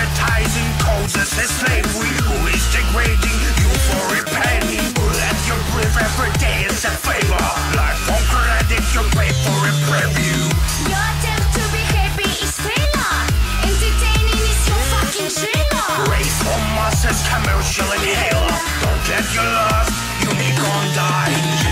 advertising poses as slavery, who is degrading you for a penny. Let your grief every day is a favor. Life won't credit if you pay for a preview. Your attempt to be happy is failure. Entertaining is your fucking trigger. Race for masses, commercial inhaler. Don't let your love, you may gonna die. Yeah.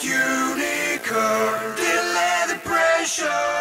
Unicorn, delay the pressure.